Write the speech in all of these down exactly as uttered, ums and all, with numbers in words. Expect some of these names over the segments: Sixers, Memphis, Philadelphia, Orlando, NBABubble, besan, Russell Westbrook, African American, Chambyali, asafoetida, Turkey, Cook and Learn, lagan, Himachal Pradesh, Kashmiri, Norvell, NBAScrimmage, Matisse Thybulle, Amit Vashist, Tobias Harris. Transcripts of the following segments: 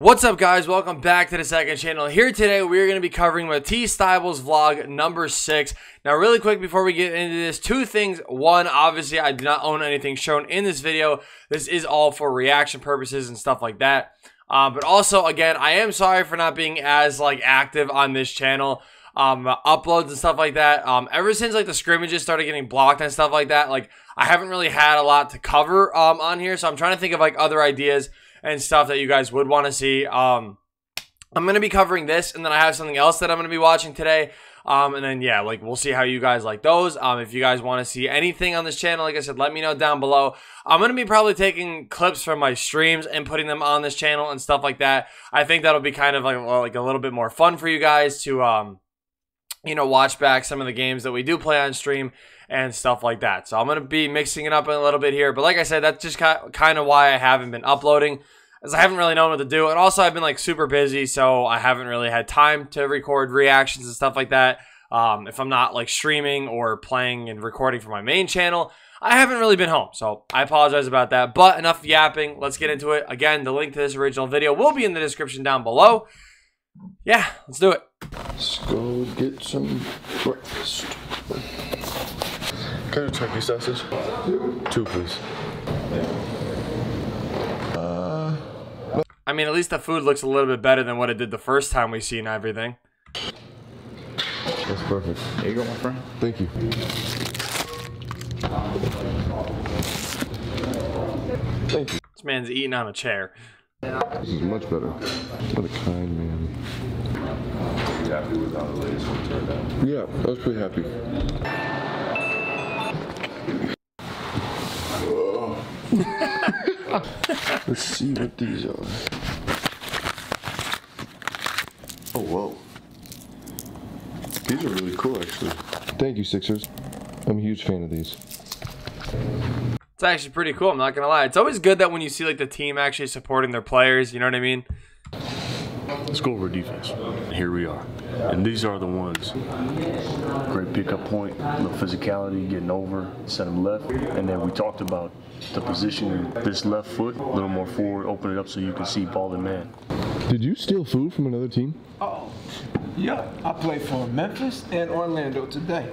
What's up, guys? Welcome back to the second channel. Here today we are going to be covering Matisse Thybulle's vlog number six. Now really quick before we get into this, two things. One, obviously I do not own anything shown in this video. This is all for reaction purposes and stuff like that. Um, but also, again, I am sorry for not being as like active on this channel. Um, uploads and stuff like that. Um, ever since like the scrimmages started getting blocked and stuff like that, like I haven't really had a lot to cover um, on here. So I'm trying to think of like other ideas and stuff that you guys would want to see. Um, I'm going to be covering this, and then I have something else that I'm going to be watching today. Um, and then, yeah, like, we'll see how you guys like those. Um, if you guys want to see anything on this channel, like I said, let me know down below. I'm going to be probably taking clips from my streams and putting them on this channel and stuff like that. I think that'll be kind of like, like a little bit more fun for you guys to, um, you know, watch back some of the games that we do play on stream and stuff like that. So I'm going to be mixing it up a little bit here. But like I said, that's just kind of why I haven't been uploading, as I haven't really known what to do. And also I've been like super busy, so I haven't really had time to record reactions and stuff like that. Um, if I'm not like streaming or playing and recording for my main channel, I haven't really been home. So I apologize about that. But enough yapping. Let's get into it. Again, the link to this original video will be in the description down below. Yeah, let's do it. Let's go get some breakfast. Can I have a turkey sausage? Two, please. Uh, I mean, at least the food looks a little bit better than what it did the first time we seen everything. That's perfect. There you go, my friend. Thank you. Thank you. This man's eating on a chair. This is much better. What a kind man. Happy with how the latest one turned out? Yeah, I was pretty happy. Let's see what these are. Oh, whoa. These are really cool, actually. Thank you, Sixers. I'm a huge fan of these. It's actually pretty cool, I'm not gonna lie. It's always good that when you see like the team actually supporting their players, you know what I mean? Let's go over defense. Here we are. And these are the ones. Great pickup point, little physicality, getting over, set him left. And then we talked about the positioning. This left foot, a little more forward, open it up so you can see ball and man. Did you steal food from another team? Oh, yeah. I played for Memphis and Orlando today.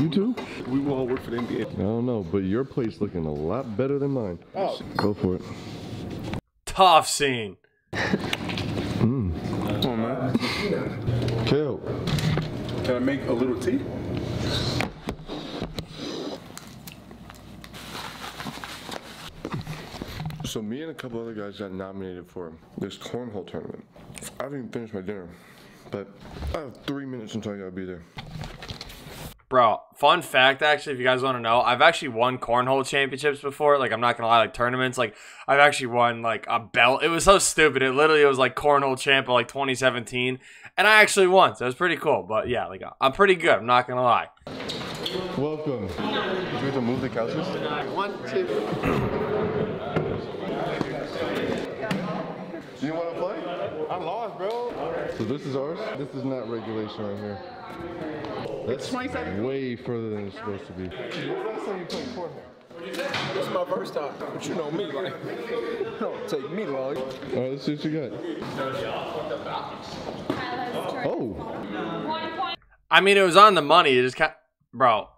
You too? We all work for the N B A. I don't know, but your plate's looking a lot better than mine. Oh. Go for it. Tough scene. Mm. Come on, man. Kill. Can I make a little tea? So me and a couple other guys got nominated for this cornhole tournament. I haven't even finished my dinner, but I have three minutes until I gotta be there. Bro, fun fact, actually, if you guys want to know, I've actually won cornhole championships before. Like, I'm not going to lie, like, tournaments. Like, I've actually won, like, a belt. It was so stupid. It literally was, like, cornhole champ of, like, twenty seventeen. And I actually won, so it was pretty cool. But, yeah, like, I'm pretty good. I'm not going to lie. Welcome. Did you have to move the couches? One, two. Do you want to play? I'm lost, bro. So this is ours? This is not regulation right here. That's way further than it's supposed to be. This is my first time, but you know me, like, it don't take me long. All right, let's see what you got. Oh. I mean, it was on the money. It just kind of, bro.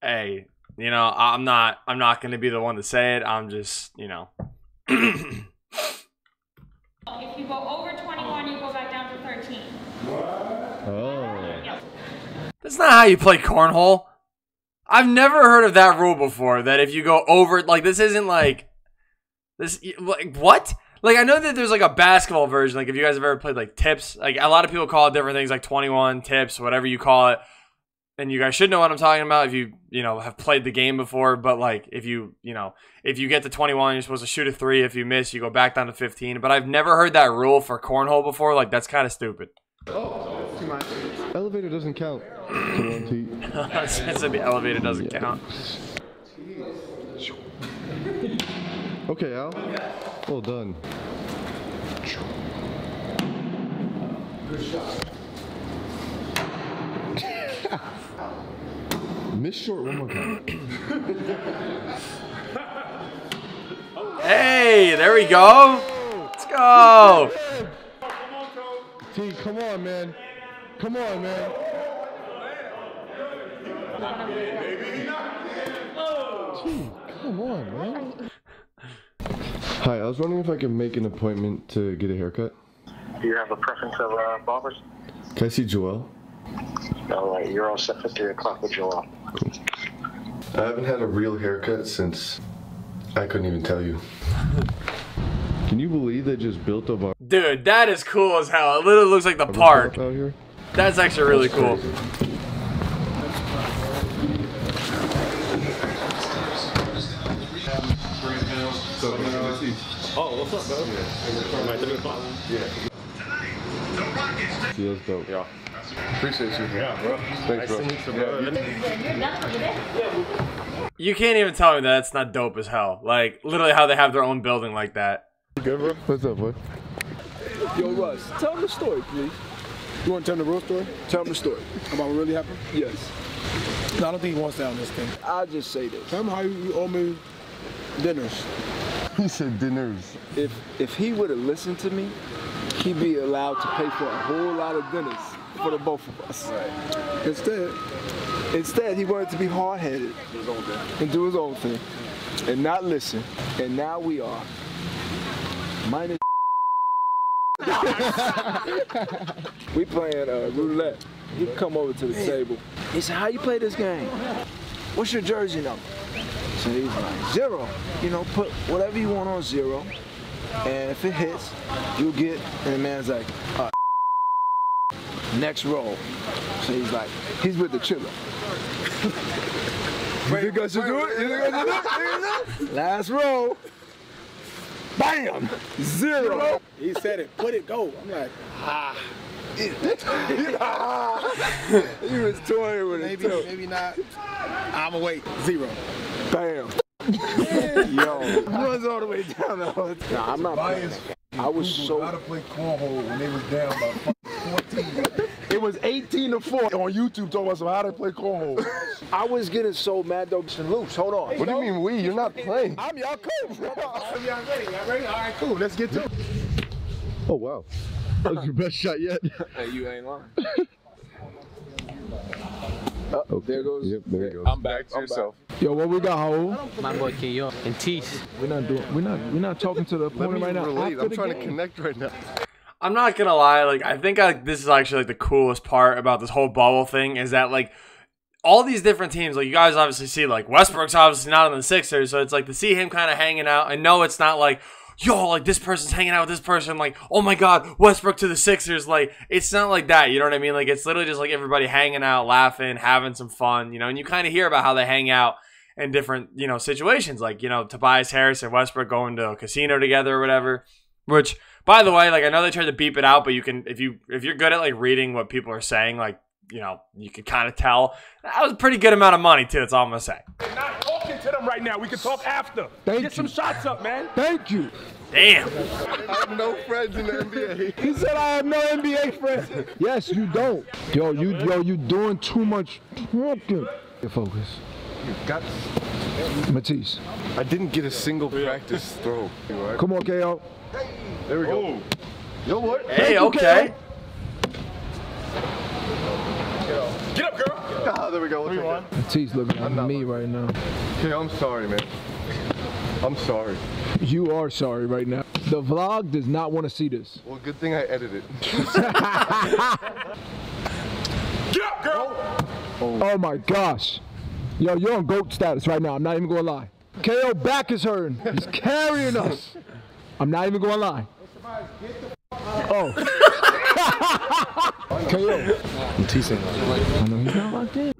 Hey, you know, I'm not, I'm not gonna be the one to say it. I'm just, you know. If you go over twenty-one, you go back down to thirteen. Oh. That's not how you play cornhole. I've never heard of that rule before, that if you go over, like, this isn't like, this, like, what? Like, I know that there's, like, a basketball version, like, if you guys have ever played, like, tips, like, a lot of people call it different things, like, twenty-one, tips, whatever you call it, and you guys should know what I'm talking about if you, you know, have played the game before, but, like, if you, you know, if you get to twenty-one, you're supposed to shoot a three, if you miss, you go back down to fifteen, but I've never heard that rule for cornhole before, like, that's kind of stupid. Oh, that's too much. Elevator doesn't count. Since the elevator doesn't yeah. count. Okay, Al. Well done. Good shot. Miss short one more time. Hey, there we go. Oh! T, come on, man. Come on, man. T, come on, man. Hi, I was wondering if I could make an appointment to get a haircut. Do you have a preference of uh, barbers? Can I see Joel? All right, you're all set for three o'clock with Joel. I haven't had a real haircut since I couldn't even tell you. Can you believe they just built a bar? Dude, that is cool as hell. It literally looks like the Are park. Out here? That's actually really That's cool. Crazy. Oh, what's up, bro? Yeah. Right, three o'clock? Yeah. Feels dope. Yeah. Appreciate you. Yeah, bro. Thanks, bro. Nice to meet you, bro. Yeah. You can't even tell me that that's not dope as hell. Like, literally how they have their own building like that. You good, bro? What's up, boy? Yo, Russ, tell them the story, please. You want to tell them the real story? Tell them the story. About what really happened? Yes. No, I don't think he wants to on this thing. I'll just say this. Tell him how you owe me dinners. He said dinners. If if he would have listened to me, he'd be allowed to pay for a whole lot of dinners for the both of us. Right. Instead, instead he wanted to be hard-headed and do his own thing and not listen. And now we are minus. We playing uh, roulette. He come over to the Man. table. He said, "How you play this game? What's your jersey number?" So he's like, zero. You know, put whatever you want on zero, and if it hits, you get, and the man's like, uh, next roll. So he's like, he's with the chiller. You think I should do it? You think I should do it? Last roll. Bam! Zero. He said it, put it, go. I'm like, ah. He was toying with it. Maybe, maybe not. I'ma wait. Zero. Bam. Yo. Runs all the way down the whole time. Nah, I'm not playing. I was so. How to play cornhole when they was down by fourteen. It was eighteen to four on YouTube talking about how to play cornhole. I was getting so mad though. Loose. Hold on. Hey, what do you mean we? You're not playing. I'm y'all coach. Y'all ready? Y'all ready? All right, cool. Let's get to it. Oh wow. That was your best shot yet. Hey, you ain't lying. Oh, okay. There goes. Yep, there it goes. I'm back to I'm yourself. Back. Yo, what we got, Ho? My boy K O and Teeth. We're not doing. We're not. We're not talking to the opponent right now. I'm trying game. to connect right now. I'm not gonna lie. Like, I think I, this is actually like the coolest part about this whole bubble thing is that like all these different teams. Like you guys obviously see like Westbrook's obviously not on the Sixers, so it's like to see him kind of hanging out. I know it's not like, yo, like this person's hanging out with this person, like, oh my god, Westbrook to the Sixers, like, it's not like that, you know what I mean? Like, it's literally just like everybody hanging out, laughing, having some fun, you know, and you kind of hear about how they hang out in different, you know, situations, like, you know, Tobias Harris and Westbrook going to a casino together or whatever, which, by the way, like, I know they tried to beep it out, but you can, if, you, if you're good at, like, reading what people are saying, like, you know, you can kind of tell. That was a pretty good amount of money, too, that's all I'm going to say. We're not talking to them right now. We can talk after. Thank Get you. some shots up, man. Thank you. Damn. I have no friends in the N B A. He said I have no N B A friends. Yes, you don't. Yo, you yo, you doing too much talking. Focus. You got Matisse. I didn't get a single practice throw. Come on, K O. There we go. Oh. Yo, what? Hey, Thank okay. You, Get up, girl! Ah, there we go. Matisse looking at me right now. Okay, I'm sorry, man. I'm sorry. You are sorry right now. The vlog does not want to see this. Well, good thing I edited. Get up, girl! Oh. Oh my gosh. Yo, you're on GOAT status right now. I'm not even going to lie. K O back is hurting. He's carrying us. I'm not even going to lie. Oh. K O. I'm teasing.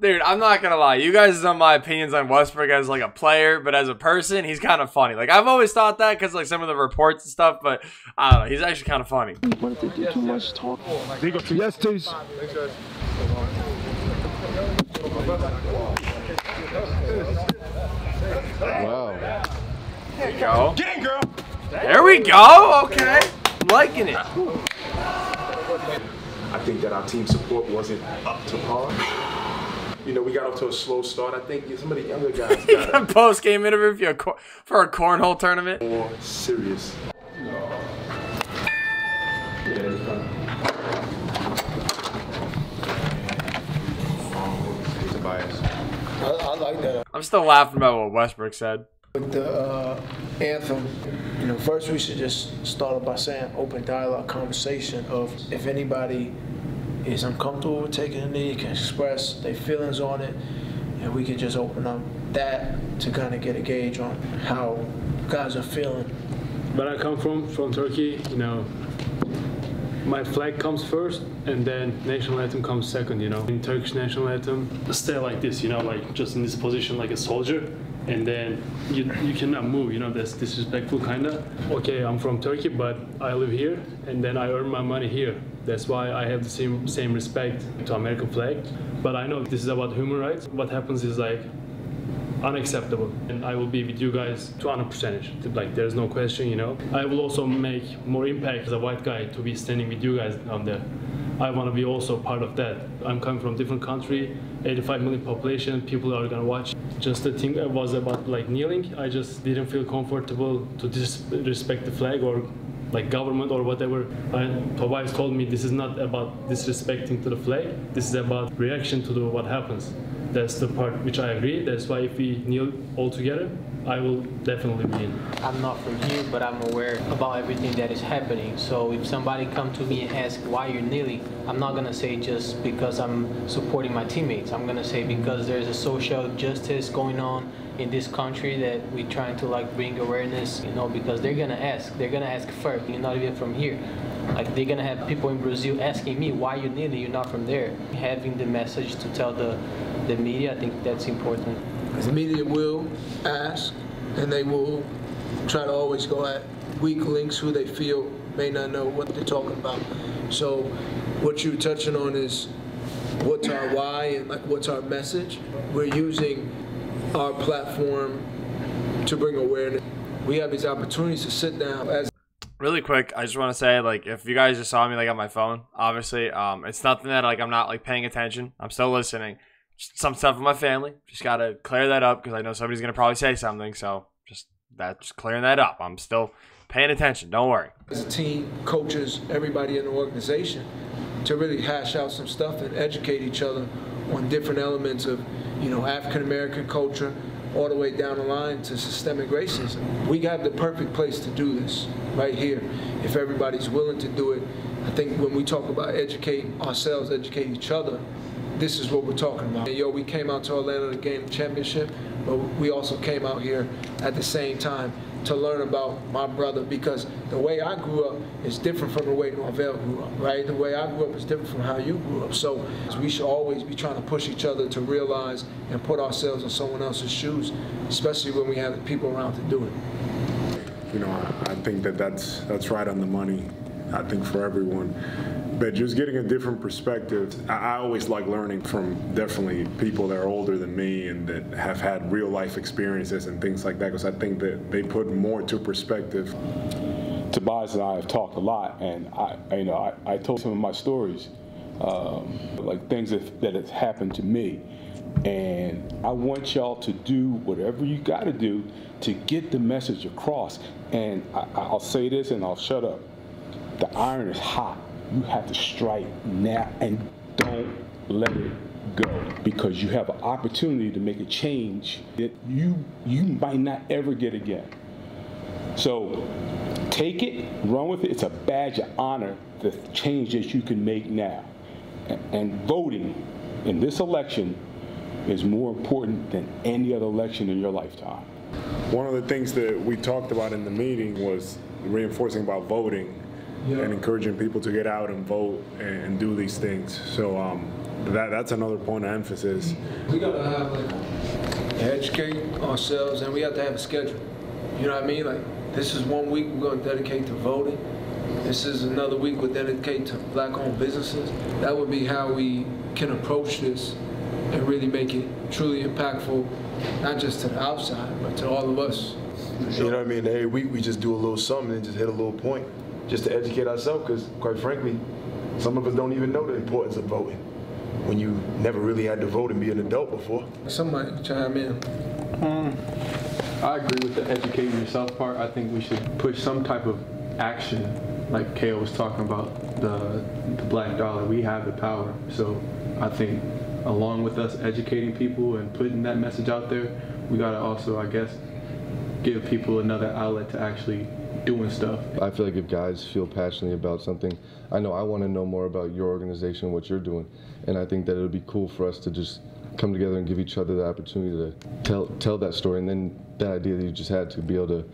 Dude, I'm not gonna lie. You guys know my opinions on Westbrook as like a player, but as a person, he's kind of funny. Like I've always thought that because like some of the reports and stuff, but I don't know. He's actually kind of funny. What did they do? Too much talk. Yes, Tease. Wow. There you go. Get in, girl. There we go. Okay, I'm liking it. I think that our team support wasn't up to par. You know, we got off to a slow start. I think some of the younger guys got a post-game interview for a cornhole tournament. More serious. Tobias. I, I like that. I'm still laughing about what Westbrook said. With the uh, anthem, you know, first we should just start off by saying open dialogue, conversation of if anybody is uncomfortable with taking a knee, can express their feelings on it, and we can just open up that to kind of get a gauge on how guys are feeling. Where I come from, from Turkey, you know, my flag comes first, and then national anthem comes second, you know. In Turkish national anthem, stay like this, you know, like just in this position like a soldier, and then you, you cannot move, you know, that's disrespectful kind of. Okay, I'm from Turkey, but I live here, and then I earn my money here. That's why I have the same, same respect to American flag. But I know this is about human rights. What happens is like, unacceptable, and I will be with you guys to one hundred percent. Like there's no question, you know. I will also make more impact as a white guy to be standing with you guys down there. I want to be also part of that. I'm coming from a different country, eighty-five million population, people are gonna watch. Just the thing was about like kneeling. I just didn't feel comfortable to disrespect the flag or like government or whatever. And Tobias told me this is not about disrespecting to the flag. This is about reaction to the, what happens. That's the part which I agree. That's why if we kneel all together, I will definitely be in. I'm not from here, but I'm aware about everything that is happening. So if somebody come to me and ask why you're kneeling, I'm not gonna say just because I'm supporting my teammates. I'm gonna say because there's a social justice going on in this country that we're trying to like bring awareness, you know, because they're gonna ask. They're gonna ask first. You're not even from here. Like they're gonna have people in Brazil asking me why you're kneeling, you're not from there. Having the message to tell the the media, I think that's important. The media will ask, and they will try to always go at weak links who they feel may not know what they're talking about. So what you're touching on is what's our why and like what's our message. We're using our platform to bring awareness. We have these opportunities to sit down as really quick, I just want to say, like, if you guys just saw me, like, on my phone, obviously, um, it's nothing that, like, I'm not, like, paying attention. I'm still listening. Just some stuff with my family. Just got to clear that up because I know somebody's going to probably say something. So just that's clearing that up. I'm still paying attention. Don't worry. As a team, coaches, everybody in the organization, to really hash out some stuff and educate each other on different elements of, you know, African American culture, all the way down the line to systemic racism. We got the perfect place to do this right here. If everybody's willing to do it, I think when we talk about educate ourselves, educate each other, this is what we're talking about. Yo, we came out to Orlando to gain the championship, but we also came out here at the same time to learn about my brother, because the way I grew up is different from the way Norvell grew up, right? The way I grew up is different from how you grew up. So we should always be trying to push each other to realize and put ourselves in someone else's shoes, especially when we have people around to do it. You know, I, I think that that's, that's right on the money, I think, for everyone. But just getting a different perspective, I always like learning from definitely people that are older than me and that have had real life experiences and things like that, because I think that they put more to perspective. Tobias and I have talked a lot, and I, you know, I, I told some of my stories, um, like things that, that have happened to me. And I want y'all to do whatever you got to do to get the message across. And I, I'll say this and I'll shut up. The iron is hot. You have to strike now and don't let it go, because you have an opportunity to make a change that you you might not ever get again. So take it, run with it. It's a badge of honor, the change that you can make now. And voting in this election is more important than any other election in your lifetime. One of the things that we talked about in the meeting was reinforcing about voting. Yeah. And encouraging people to get out and vote and, and do these things. So um, that that's another point of emphasis. We gotta have like educate ourselves, and we have to have a schedule. You know what I mean? Like this is one week we're gonna dedicate to voting. This is another week we'll dedicate to black-owned businesses. That would be how we can approach this and really make it truly impactful, not just to the outside, but to all of us. You know what I mean? Every week we just do a little something and just hit a little point, just to educate ourselves, because quite frankly, some of us don't even know the importance of voting when you never really had to vote and be an adult before. Somebody chime in. Um, I agree with the educating yourself part. I think we should push some type of action like K O was talking about, the, the black dollar, we have the power. So I think along with us educating people and putting that message out there, we got to also, I guess, give people another outlet to actually doing stuff. I feel like if guys feel passionately about something, I know I want to know more about your organization, what you're doing, and I think that it would be cool for us to just come together and give each other the opportunity to tell tell that story, and then that idea that you just had to be able to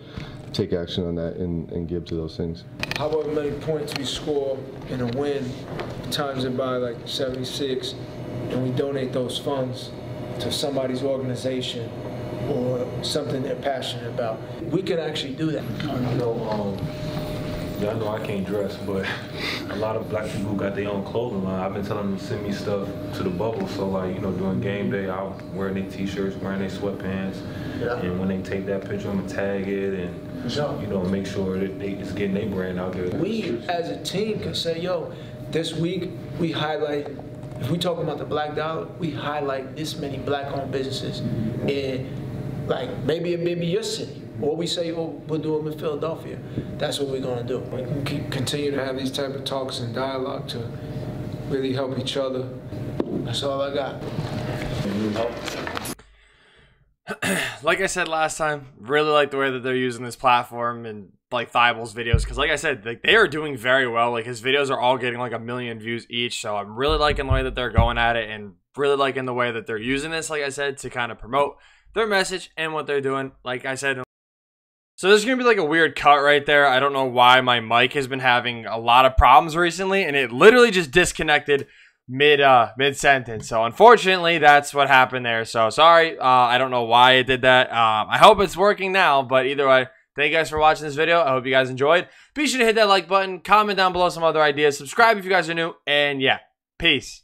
take action on that and, and give to those things. However many points we score in a win, times it by like seventy-six, and we donate those funds to somebody's organization or something they're passionate about. We can actually do that. I know, um, y'all know I can't dress, but a lot of black people got their own clothing line. I've been telling them to send me stuff to the bubble. So like, you know, during game day, I was wearing their t-shirts, wearing their sweatpants. Yeah. And when they take that picture, I'm gonna tag it and, sure. you know, make sure that they, it's getting their brand out there. We as a team can say, yo, this week we highlight, if we talking about the black dollar, we highlight this many black-owned businesses. Mm-hmm. And like maybe it may be your city, or we say, oh, we'll do it in Philadelphia. That's what we're gonna do. We can keep, continue to have these type of talks and dialogue to really help each other. That's all I got. Like I said last time, really like the way that they're using this platform and like Thybulle's videos, because like I said, like they are doing very well. Like his videos are all getting like a million views each, so I'm really liking the way that they're going at it and really liking the way that they're using this, like I said, to kind of promote their message and what they're doing, like I said. So there's going to be like a weird cut right there. I don't know why my mic has been having a lot of problems recently, and it literally just disconnected mid uh, mid-sentence. So unfortunately, that's what happened there. So sorry, uh, I don't know why it did that. Um, I hope it's working now, but either way, thank you guys for watching this video. I hope you guys enjoyed. Be sure to hit that like button, comment down below some other ideas, subscribe if you guys are new, and yeah, peace.